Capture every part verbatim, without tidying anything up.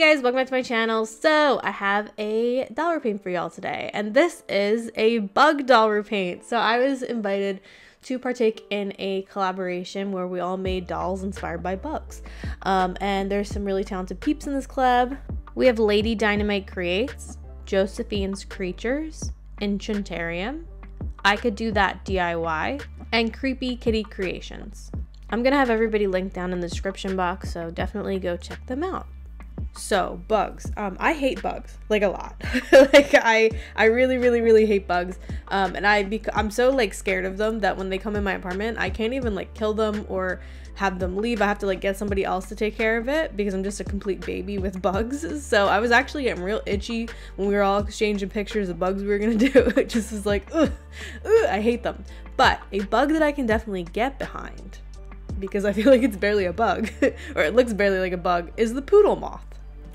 guys, welcome back to my channel. So I have a doll repaint for y'all today, and this is a bug doll repaint. So I was invited to partake in a collaboration where we all made dolls inspired by bugs, um, and there's some really talented peeps in this club. We have Lady Dynamite Creates, Josephine's Creatures, Enchantarium, I Could Do That D I Y, and Creepy Kitty Creations. I'm gonna have everybody linked down in the description box, so definitely go check them out. So bugs, um I hate bugs, like, a lot. Like i i really really really hate bugs, um and i bec i'm so, like, scared of them that when they come in my apartment I can't even, like, kill them or have them leave. I have to, like, get somebody else to take care of it because I'm just a complete baby with bugs. So I was actually getting real itchy when we were all exchanging pictures of bugs we were gonna do. It just was like, ugh, ugh, I hate them. But a bug that I can definitely get behind, because I feel like it's barely a bug or it looks barely like a bug, is the poodle moth.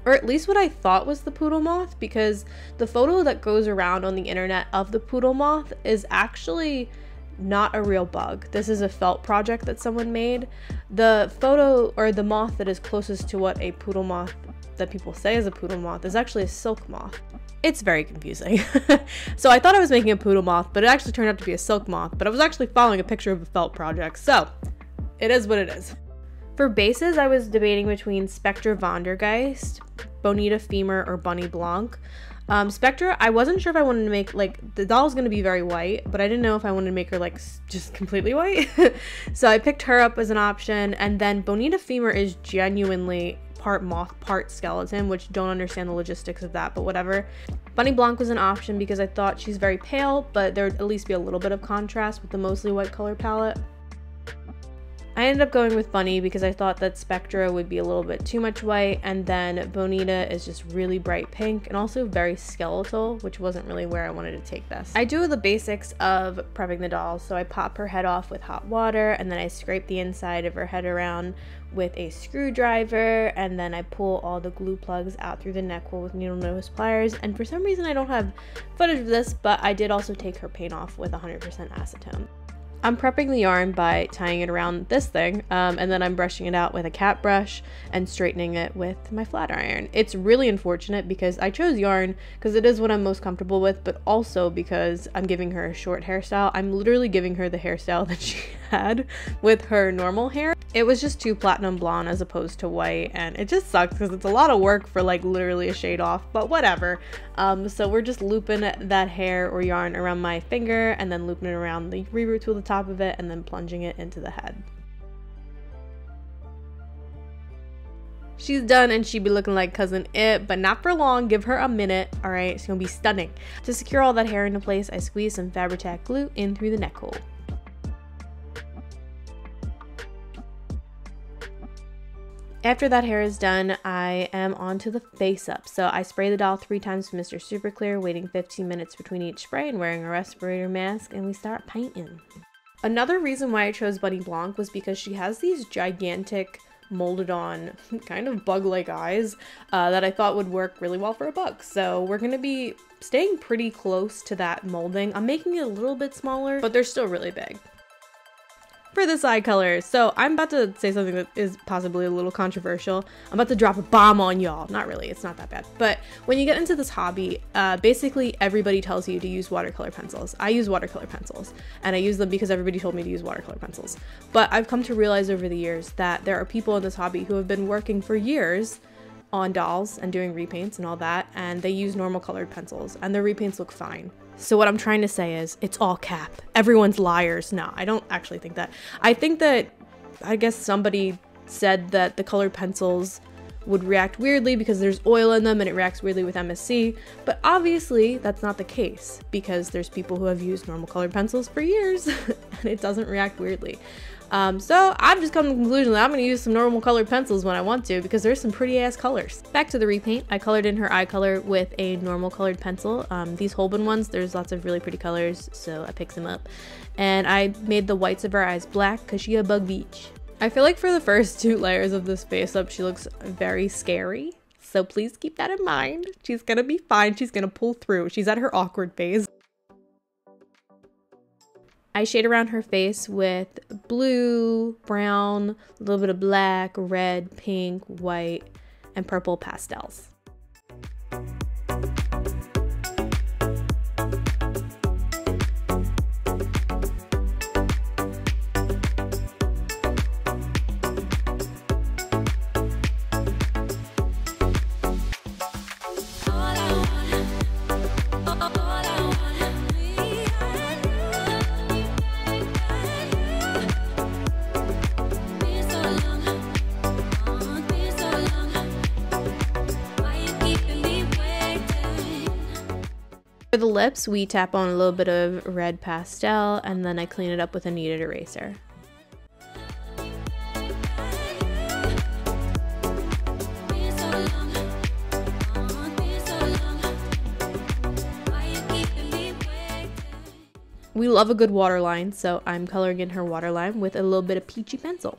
Or at least what I thought was the poodle moth, because the photo that goes around on the internet of the poodle moth is actually not a real bug. This is a felt project that someone made. The photo, or the moth that is closest to what a poodle moth that people say is a poodle moth, is actually a silk moth. It's very confusing. So I thought I was making a poodle moth, but it actually turned out to be a silk moth, but I was actually following a picture of a felt project. So it is what it is. For bases, I was debating between Spectra Vondergeist, Bonita Femur, or Bunny Blanc. Um, Spectra, I wasn't sure if I wanted to make, like, the doll's gonna be very white, but I didn't know if I wanted to make her, like, just completely white. So I picked her up as an option, and then Bonita Femur is genuinely part moth, part skeleton, which don't understand the logistics of that, but whatever. Bunny Blanc was an option because I thought she's very pale, but there would at least be a little bit of contrast with the mostly white color palette. I ended up going with Bunny because I thought that Spectra would be a little bit too much white, and then Bonita is just really bright pink and also very skeletal, which wasn't really where I wanted to take this. I do the basics of prepping the doll, so I pop her head off with hot water, and then I scrape the inside of her head around with a screwdriver, and then I pull all the glue plugs out through the neck hole with needle nose pliers. And for some reason I don't have footage of this, but I did also take her paint off with one hundred percent acetone. I'm prepping the yarn by tying it around this thing, um, and then I'm brushing it out with a cat brush and straightening it with my flat iron. It's really unfortunate because I chose yarn because it is what I'm most comfortable with, but also because I'm giving her a short hairstyle. I'm literally giving her the hairstyle that she had with her normal hair. It was just too platinum blonde as opposed to white, and it just sucks because it's a lot of work for, like, literally a shade off, but whatever. Um, so we're just looping that hair or yarn around my finger and then looping it around the reroot tool at the top of it and then plunging it into the head. She's done, and she be looking like Cousin It, but not for long. Give her a minute, all right? She's gonna be stunning. To secure all that hair into place, I squeeze some Fabri-Tac glue in through the neck hole. After that hair is done, I am on to the face up. So I spray the doll three times with Mister Super Clear, waiting fifteen minutes between each spray and wearing a respirator mask, and we start painting. Another reason why I chose Bunny Blanc was because she has these gigantic molded on kind of bug-like eyes uh, that I thought would work really well for a bug. So we're gonna be staying pretty close to that molding. I'm making it a little bit smaller, but they're still really big. For this eye color, so I'm about to say something that is possibly a little controversial. I'm about to drop a bomb on y'all. Not really, it's not that bad. But when you get into this hobby, uh, basically everybody tells you to use watercolor pencils. I use watercolor pencils, and I use them because everybody told me to use watercolor pencils. But I've come to realize over the years that there are people in this hobby who have been working for years on dolls and doing repaints and all that, and they use normal colored pencils, and their repaints look fine. So what I'm trying to say is it's all cap. Everyone's liars. No, I don't actually think that. I think that, I guess somebody said that the colored pencils would react weirdly because there's oil in them and it reacts weirdly with M S C, but obviously that's not the case because there's people who have used normal colored pencils for years and it doesn't react weirdly. Um, so I've just come to the conclusion that I'm going to use some normal colored pencils when I want to because there's some pretty ass colors. Back to the repaint, I colored in her eye color with a normal colored pencil. Um, these Holbein ones, there's lots of really pretty colors, so I picked them up. And I made the whites of her eyes black because she a bug beach. I feel like for the first two layers of this face up, she looks very scary. So please keep that in mind. She's going to be fine. She's going to pull through. She's at her awkward phase. I shade around her face with blue, brown, a little bit of black, red, pink, white, and purple pastels. For the lips, we tap on a little bit of red pastel, and then I clean it up with a kneaded eraser. We love a good waterline, so I'm coloring in her waterline with a little bit of peachy pencil.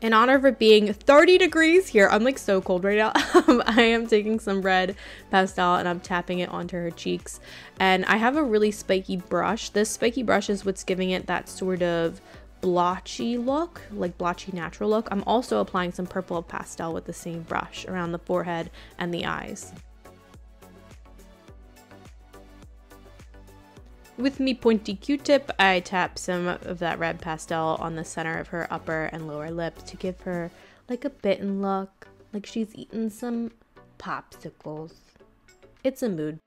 In honor of it being thirty degrees here, I'm like so cold right now, um, I am taking some red pastel and I'm tapping it onto her cheeks. And I have a really spiky brush. This spiky brush is what's giving it that sort of blotchy look, like blotchy natural look. I'm also applying some purple pastel with the same brush around the forehead and the eyes. With my pointy Q-tip, I tap some of that red pastel on the center of her upper and lower lip to give her like a bitten look, like she's eaten some popsicles. It's a mood.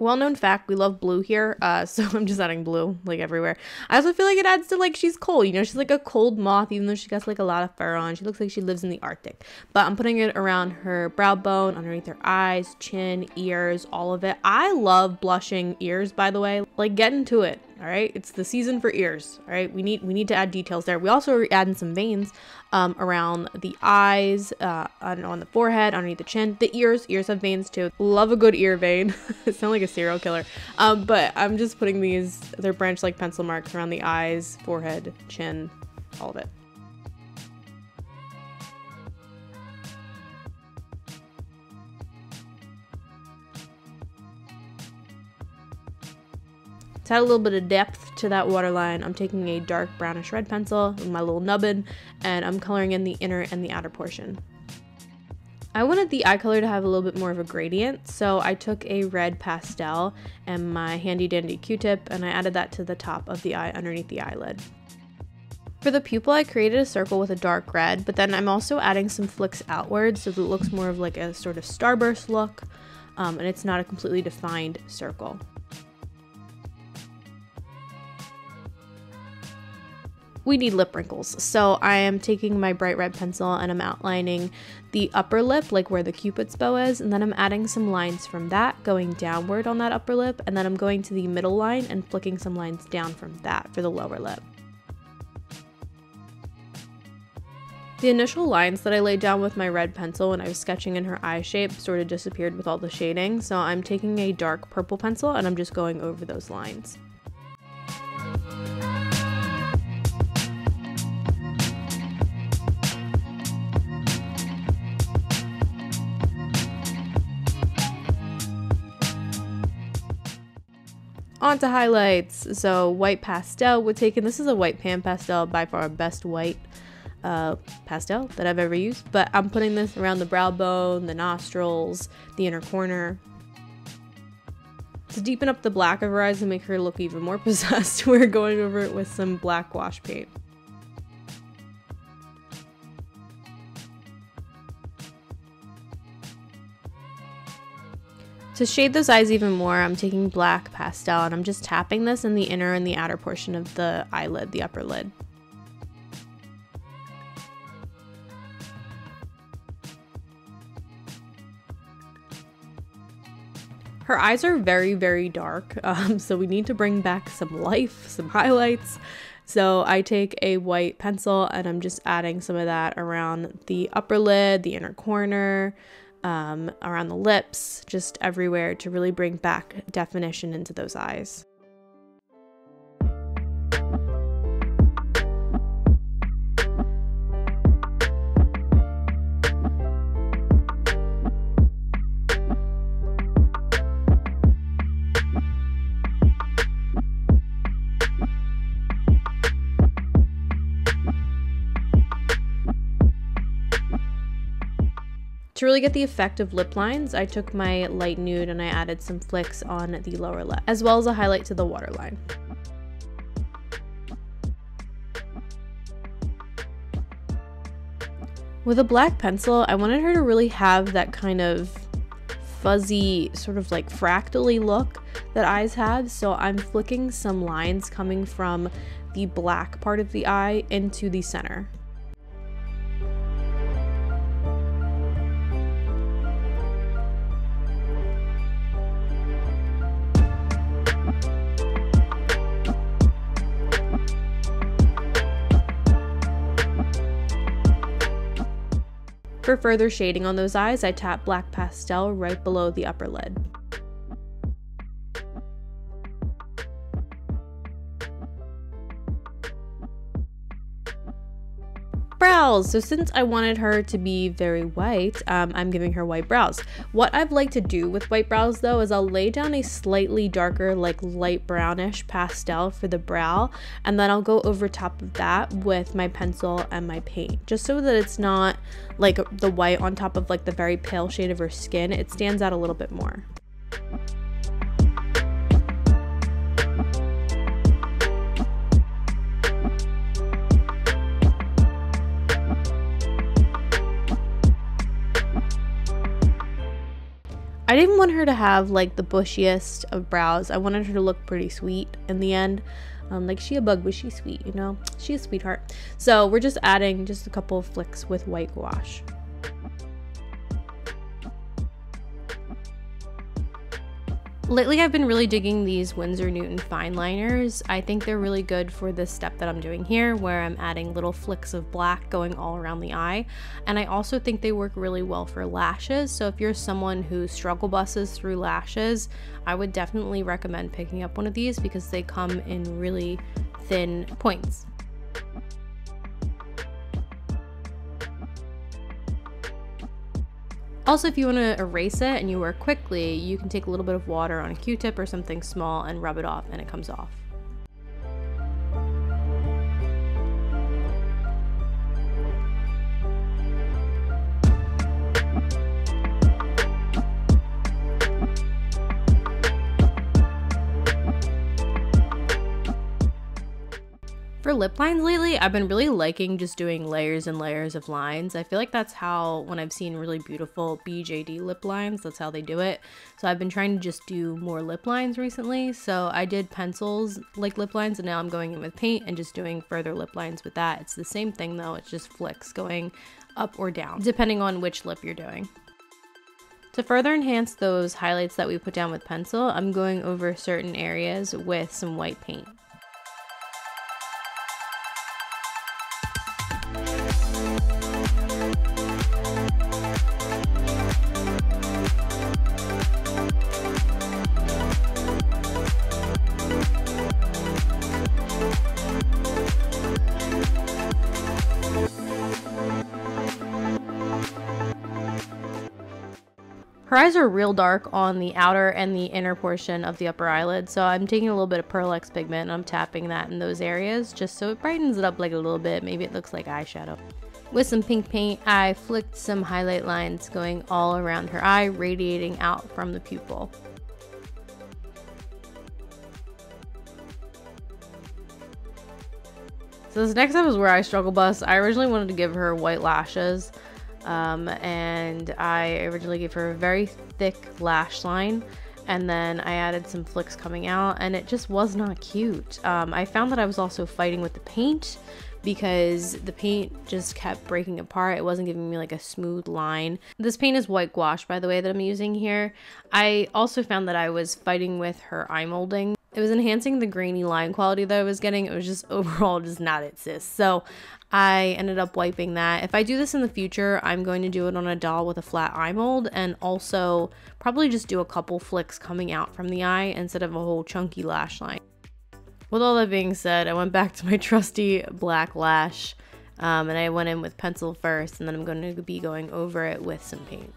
Well-known fact, we love blue here, uh, so I'm just adding blue like everywhere. I also feel like it adds to like she's cold, you know, she's like a cold moth even though she got like a lot of fur on. She looks like she lives in the Arctic. But I'm putting it around her brow bone, underneath her eyes, chin, ears, all of it. I love blushing ears, by the way. Like, get into it, all right? It's the season for ears, all right? We need we need to add details there. We also are adding some veins um, around the eyes, uh, on, on the forehead, underneath the chin, the ears. Ears have veins too. Love a good ear vein. I sound like a serial killer. Um, but I'm just putting these, they're branch-like pencil marks around the eyes, forehead, chin, all of it. To add a little bit of depth to that waterline, I'm taking a dark brownish red pencil with my little nubbin, and I'm coloring in the inner and the outer portion. I wanted the eye color to have a little bit more of a gradient, so I took a red pastel and my handy dandy Q-tip, and I added that to the top of the eye underneath the eyelid. For the pupil, I created a circle with a dark red, but then I'm also adding some flicks outward so that it looks more of like a sort of starburst look, um, and it's not a completely defined circle. We need lip wrinkles, so I am taking my bright red pencil and I'm outlining the upper lip, like where the cupid's bow is, and then I'm adding some lines from that going downward on that upper lip, and then I'm going to the middle line and flicking some lines down from that for the lower lip. The initial lines that I laid down with my red pencil when I was sketching in her eye shape sort of disappeared with all the shading, so I'm taking a dark purple pencil and I'm just going over those lines. On to highlights. So white pastel would take, and this is a white pan pastel, by far best white uh, pastel that I've ever used, but I'm putting this around the brow bone, the nostrils, the inner corner. To deepen up the black of her eyes and make her look even more possessed, we're going over it with some black wash paint. To shade those eyes even more, I'm taking black pastel and I'm just tapping this in the inner and the outer portion of the eyelid, the upper lid. Her eyes are very, very dark, um, so we need to bring back some life, some highlights. So I take a white pencil and I'm just adding some of that around the upper lid, the inner corner, Um, around the lips, just everywhere to really bring back definition into those eyes. To really get the effect of lip lines, I took my light nude and I added some flicks on the lower lip, as well as a highlight to the waterline. With a black pencil, I wanted her to really have that kind of fuzzy, sort of like fractally look that eyes have, so I'm flicking some lines coming from the black part of the eye into the center. For further shading on those eyes, I tap black pastel right below the upper lid. Brows! So since I wanted her to be very white, um, I'm giving her white brows. What I've liked to do with white brows though is I'll lay down a slightly darker, like light brownish pastel for the brow, and then I'll go over top of that with my pencil and my paint, just so that it's not like the white on top of like the very pale shade of her skin. It stands out a little bit more. I didn't want her to have like the bushiest of brows. I wanted her to look pretty sweet in the end. Um, like she a bug, but she's sweet, you know? She's a sweetheart. So we're just adding just a couple of flicks with white gouache. Lately, I've been really digging these Windsor Newton fine liners. I think they're really good for this step that I'm doing here, where I'm adding little flicks of black going all around the eye. And I also think they work really well for lashes. So if you're someone who struggle busses through lashes, I would definitely recommend picking up one of these because they come in really thin points. Also, if you want to erase it and you work quickly, you can take a little bit of water on a Q-tip or something small and rub it off and it comes off. For lip lines lately, I've been really liking just doing layers and layers of lines. I feel like that's how, when I've seen really beautiful B J D lip lines, that's how they do it. So I've been trying to just do more lip lines recently. So I did pencils like lip lines and now I'm going in with paint and just doing further lip lines with that. It's the same thing though, it's just flicks going up or down, depending on which lip you're doing. To further enhance those highlights that we put down with pencil, I'm going over certain areas with some white paint. Her eyes are real dark on the outer and the inner portion of the upper eyelid, so I'm taking a little bit of Pearl Ex pigment and I'm tapping that in those areas just so it brightens it up like a little bit. Maybe it looks like eyeshadow. With some pink paint, I flicked some highlight lines going all around her eye, radiating out from the pupil. So this next step is where I struggle bust. I originally wanted to give her white lashes. Um, and I originally gave her a very thick lash line and then I added some flicks coming out and it just was not cute. Um, I found that I was also fighting with the paint because the paint just kept breaking apart. It wasn't giving me like a smooth line. This paint is white gouache, by the way, that I'm using here. I also found that I was fighting with her eye molding. It was enhancing the grainy line quality that I was getting. It was just overall just not it, sis. So I ended up wiping that. If I do this in the future, I'm going to do it on a doll with a flat eye mold and also probably just do a couple flicks coming out from the eye instead of a whole chunky lash line. With all that being said, I went back to my trusty black lash um, and I went in with pencil first and then I'm going to be going over it with some paint.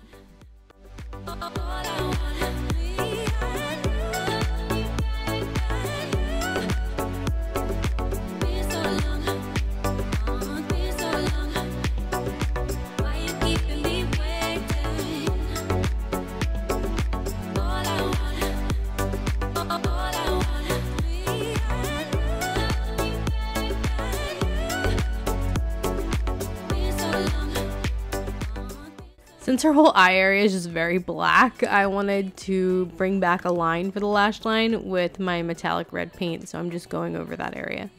Since her whole eye area is just very black, I wanted to bring back a line for the lash line with my metallic red paint, so I'm just going over that area.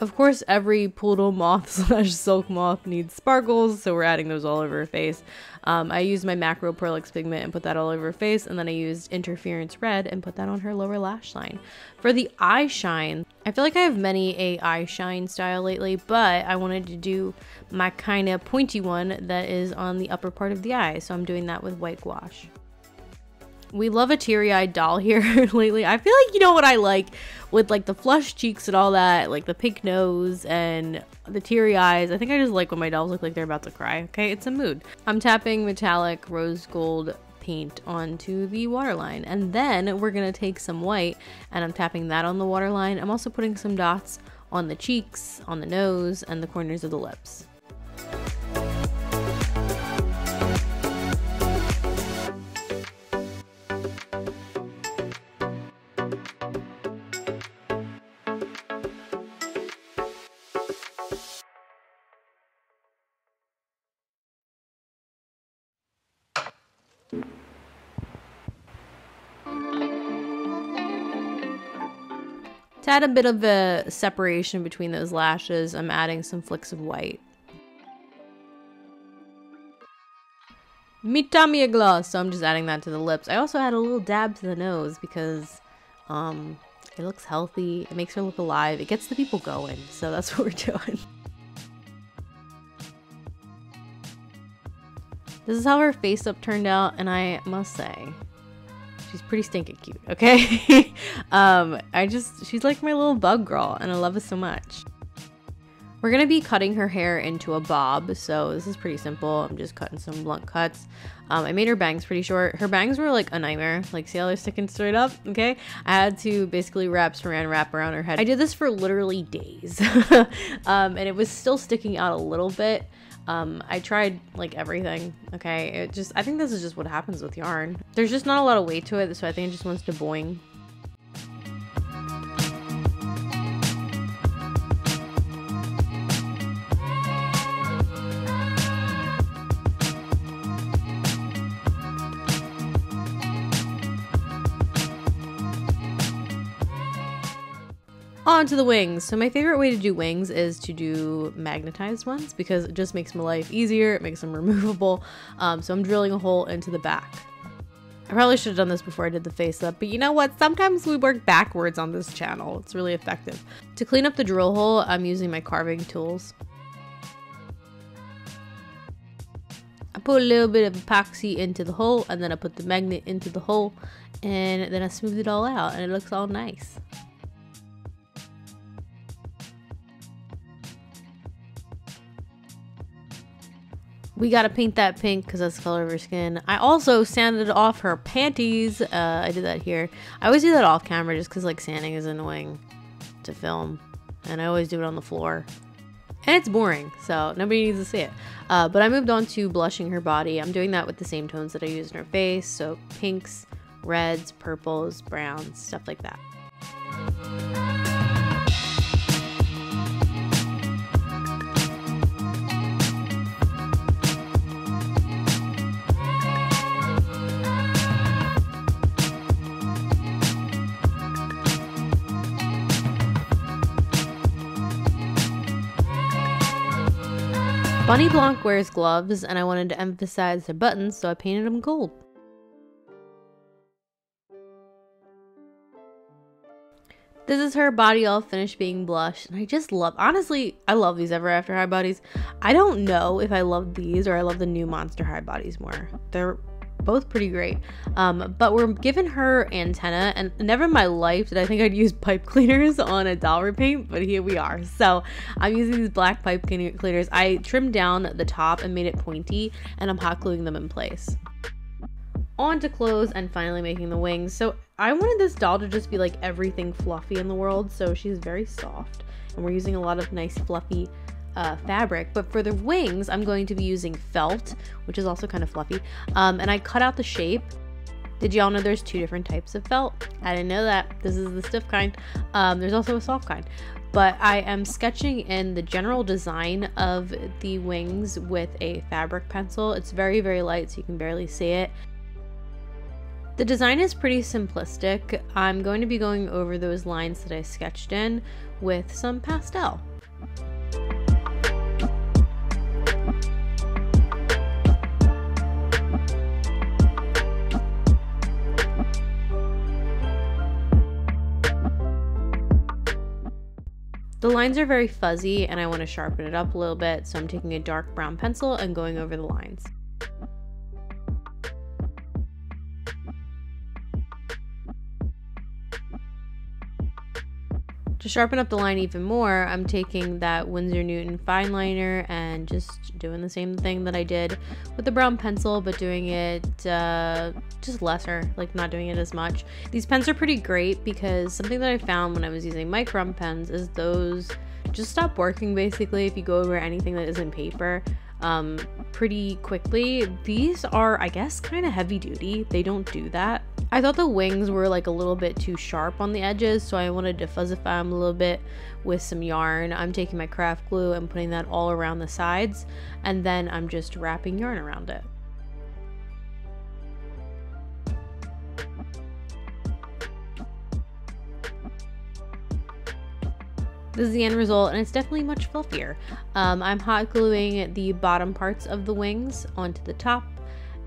Of course, every poodle moth slash silk moth needs sparkles, so we're adding those all over her face. Um, I used my Macro Perlex pigment and put that all over her face, and then I used Interference Red and put that on her lower lash line. For the eye shine, I feel like I have many a eye shine style lately, but I wanted to do my kind of pointy one that is on the upper part of the eye, so I'm doing that with white gouache. We love a teary-eyed doll here lately. I feel like, you know what I like? With like the flushed cheeks and all that, like the pink nose and the teary eyes. I think I just like when my dolls look like they're about to cry, okay? It's a mood. I'm tapping metallic rose gold paint onto the waterline, and then we're gonna take some white and I'm tapping that on the waterline. I'm also putting some dots on the cheeks, on the nose, and the corners of the lips. To add a bit of a separation between those lashes, I'm adding some flicks of white. Mi Tamia gloss, so I'm just adding that to the lips. I also add a little dab to the nose because um, it looks healthy, it makes her look alive, it gets the people going, so that's what we're doing. This is how her face up turned out, and I must say, she's pretty stinking cute, okay? um, I just, she's like my little bug girl, and I love her so much. We're gonna be cutting her hair into a bob, so this is pretty simple. I'm just cutting some blunt cuts. Um, I made her bangs pretty short. Her bangs were like a nightmare. Like, see how they're sticking straight up, okay? I had to basically wrap saran wrap around her head. I did this for literally days, um, and it was still sticking out a little bit. Um, I tried like everything, okay? It just, I think this is just what happens with yarn. There's just not a lot of weight to it, so I think it just wants to boing. On to the wings. So my favorite way to do wings is to do magnetized ones because it just makes my life easier, it makes them removable. Um, so I'm drilling a hole into the back. I probably should have done this before I did the face up, but you know what? Sometimes we work backwards on this channel. It's really effective. To clean up the drill hole, I'm using my carving tools. I put a little bit of epoxy into the hole, and then I put the magnet into the hole, and then I smoothed it all out, and it looks all nice. We gotta paint that pink because that's the color of her skin. I also sanded off her panties. Uh, I did that here. I always do that off camera just because like sanding is annoying to film. And I always do it on the floor. And it's boring, so nobody needs to see it. Uh, but I moved on to blushing her body. I'm doing that with the same tones that I used in her face. So pinks, reds, purples, browns, stuff like that. Bunny Blanc wears gloves, and I wanted to emphasize her buttons, so I painted them gold. This is her body all finished being blushed, and I just love, honestly, I love these Ever After High bodies. I don't know if I love these or I love the new Monster High bodies more. They're both pretty great, um, but we're giving her antenna, and never in my life did I think I'd use pipe cleaners on a doll repaint, but here we are. So I'm using these black pipe cleaners. I trimmed down the top and made it pointy, and I'm hot gluing them in place. On to clothes and finally making the wings. So I wanted this doll to just be like everything fluffy in the world, so she's very soft, and we're using a lot of nice fluffy Uh, fabric. But for the wings, I'm going to be using felt, which is also kind of fluffy, um, and I cut out the shape Did y'all know there's two different types of felt? I didn't know that. This is the stiff kind. Um, there's also a soft kind. But I am sketching in the general design of the wings with a fabric pencil. It's very, very light, so you can barely see it. The design is pretty simplistic. I'm going to be going over those lines that I sketched in with some pastel. The lines are very fuzzy and I want to sharpen it up a little bit, so I'm taking a dark brown pencil and going over the lines. To sharpen up the line even more, I'm taking that Windsor Newton fine liner and just doing the same thing that I did with the brown pencil, but doing it uh, just lesser, like not doing it as much. These pens are pretty great because something that I found when I was using micron pens is those just stop working basically if you go over anything that isn't paper um, pretty quickly. These are, I guess, kind of heavy duty. They don't do that. I thought the wings were like a little bit too sharp on the edges, so I wanted to fuzzify them a little bit with some yarn. I'm taking my craft glue and putting that all around the sides, and then I'm just wrapping yarn around it. This is the end result, and it's definitely much fluffier. Um, I'm hot gluing the bottom parts of the wings onto the top,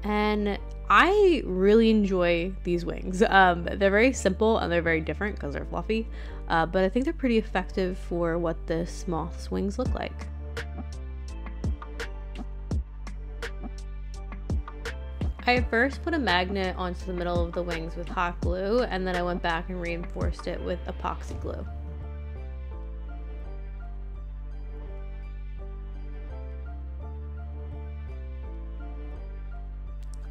and I really enjoy these wings. Um, they're very simple and they're very different because they're fluffy, uh, but I think they're pretty effective for what this moth's wings look like. I first put a magnet onto the middle of the wings with hot glue, and then I went back and reinforced it with epoxy glue.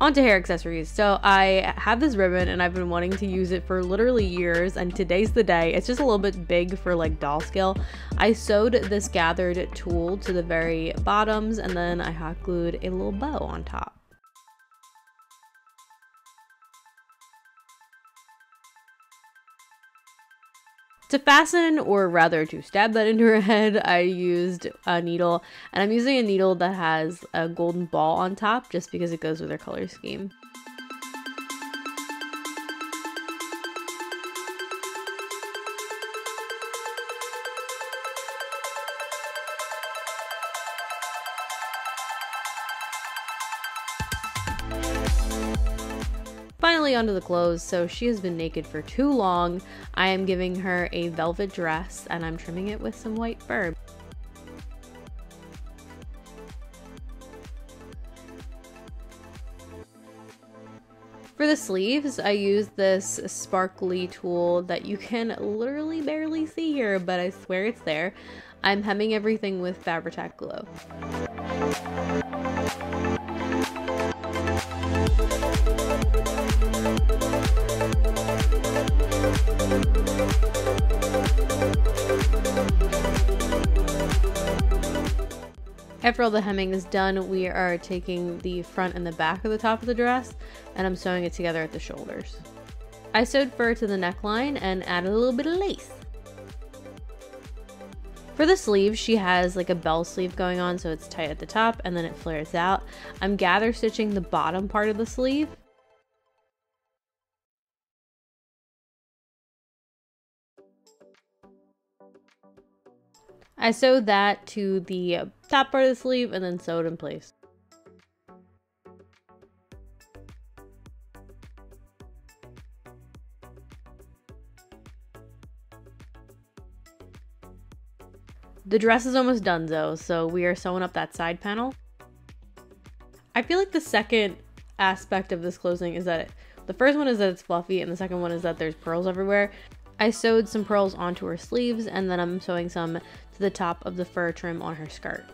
Onto hair accessories. So I have this ribbon and I've been wanting to use it for literally years, and today's the day. It's just a little bit big for like doll scale. I sewed this gathered tulle to the very bottoms, and then I hot glued a little bow on top. To fasten, or rather to stab that into her head, I used a needle, and I'm using a needle that has a golden ball on top just because it goes with her color scheme. Finally onto the clothes. So she has been naked for too long. I am giving her a velvet dress and I'm trimming it with some white fur. For the sleeves, I used this sparkly tool that you can literally barely see here, but I swear it's there. I'm hemming everything with Fabri-Tac glue. After all the hemming is done, we are taking the front and the back of the top of the dress, and I'm sewing it together at the shoulders. I sewed fur to the neckline and added a little bit of lace. For the sleeve, she has like a bell sleeve going on, so it's tight at the top and then it flares out. I'm gather stitching the bottom part of the sleeve. I sewed that to the top part of the sleeve and then sewed in place. The dress is almost done though, so we are sewing up that side panel. I feel like the second aspect of this closing is that it, the first one is that it's fluffy, and the second one is that there's pearls everywhere. I sewed some pearls onto her sleeves, and then I'm sewing some to the top of the fur trim on her skirt.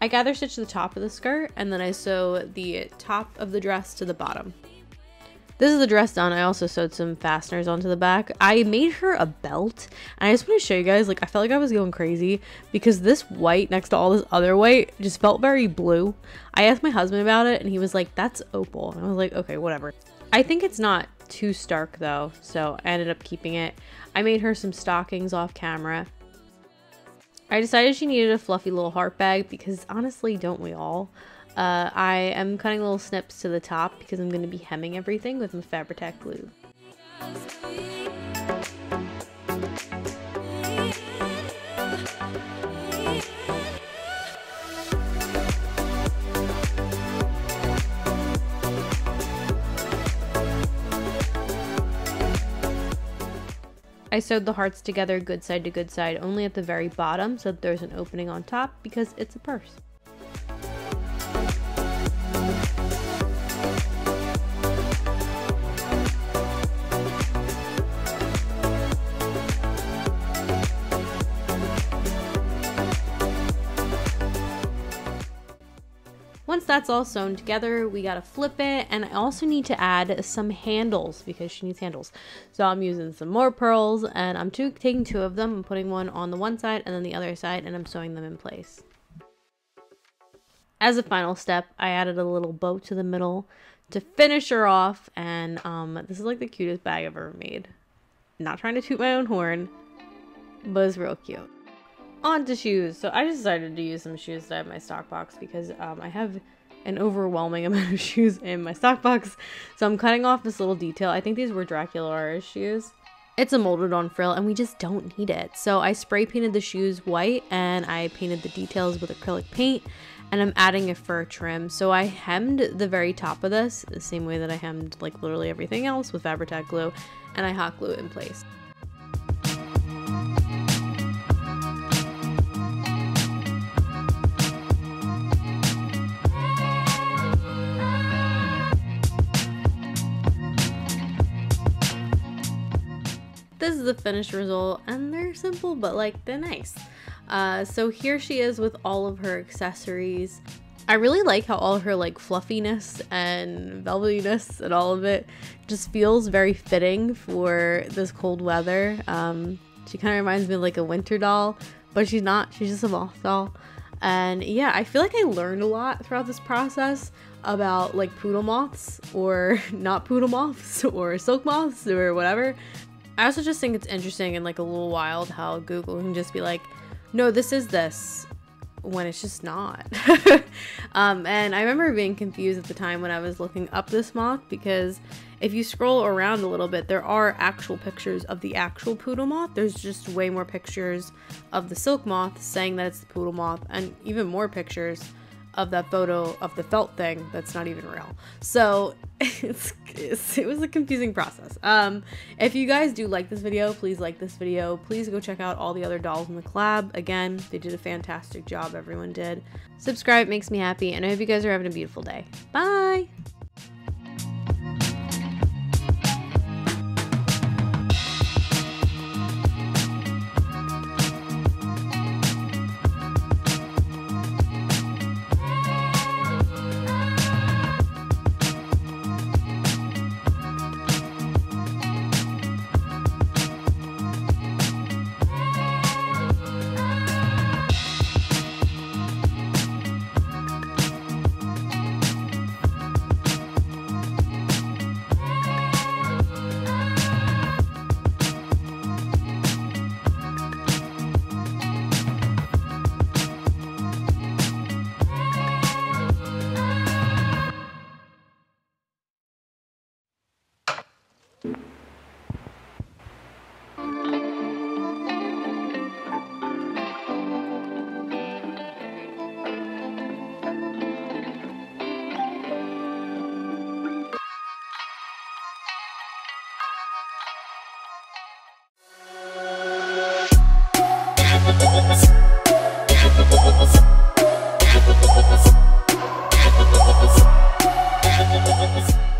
I gather stitch the top of the skirt, and then I sew the top of the dress to the bottom. This is the dress done. I also sewed some fasteners onto the back. I made her a belt, and I just want to show you guys, like, I felt like I was going crazy because this white next to all this other white just felt very blue. I asked my husband about it, and he was like, that's opal. And I was like, okay, whatever. I think it's not too stark though, so I ended up keeping it. I made her some stockings off camera. I decided she needed a fluffy little heart bag because honestly, don't we all? Uh, I am cutting little snips to the top because I'm going to be hemming everything with my Fabri-Tac glue. I sewed the hearts together good side to good side only at the very bottom so that there's an opening on top because it's a purse. Once that's all sewn together, we gotta flip it, and I also need to add some handles because she needs handles. So I'm using some more pearls, and I'm two, taking two of them and putting one on the one side and then the other side, and I'm sewing them in place. As a final step, I added a little bow to the middle to finish her off, and um, this is like the cutest bag I've ever made. Not trying to toot my own horn, but it's real cute. On to shoes. So I just decided to use some shoes that I have in my stock box because um, I have an overwhelming amount of shoes in my stock box. So I'm cutting off this little detail. I think these were Draculaura's shoes. It's a molded on frill and we just don't need it. So I spray painted the shoes white and I painted the details with acrylic paint, and I'm adding a fur trim. So I hemmed the very top of this the same way that I hemmed like literally everything else with Fabri-Tac glue, and I hot glue it in place. This is the finished result, and they're simple but like they're nice. Uh, so here she is with all of her accessories. I really like how all her like fluffiness and velvetiness and all of it just feels very fitting for this cold weather. Um, she kind of reminds me of like a winter doll, but she's not, she's just a moth doll. And yeah, I feel like I learned a lot throughout this process about like poodle moths or not poodle moths or silk moths or whatever. I also just think it's interesting and like a little wild how Google can just be like, no, this is this, when it's just not. um, and I remember being confused at the time when I was looking up this moth, because if you scroll around a little bit, there are actual pictures of the actual poodle moth. There's just way more pictures of the silk moth saying that it's the poodle moth, and even more pictures of that photo of the felt thing that's not even real. So it's, it's, it was a confusing process. Um, if you guys do like this video, please like this video. Please go check out all the other dolls in the collab. Again, they did a fantastic job, everyone did. Subscribe, it makes me happy, and I hope you guys are having a beautiful day. Bye! We'll be right back.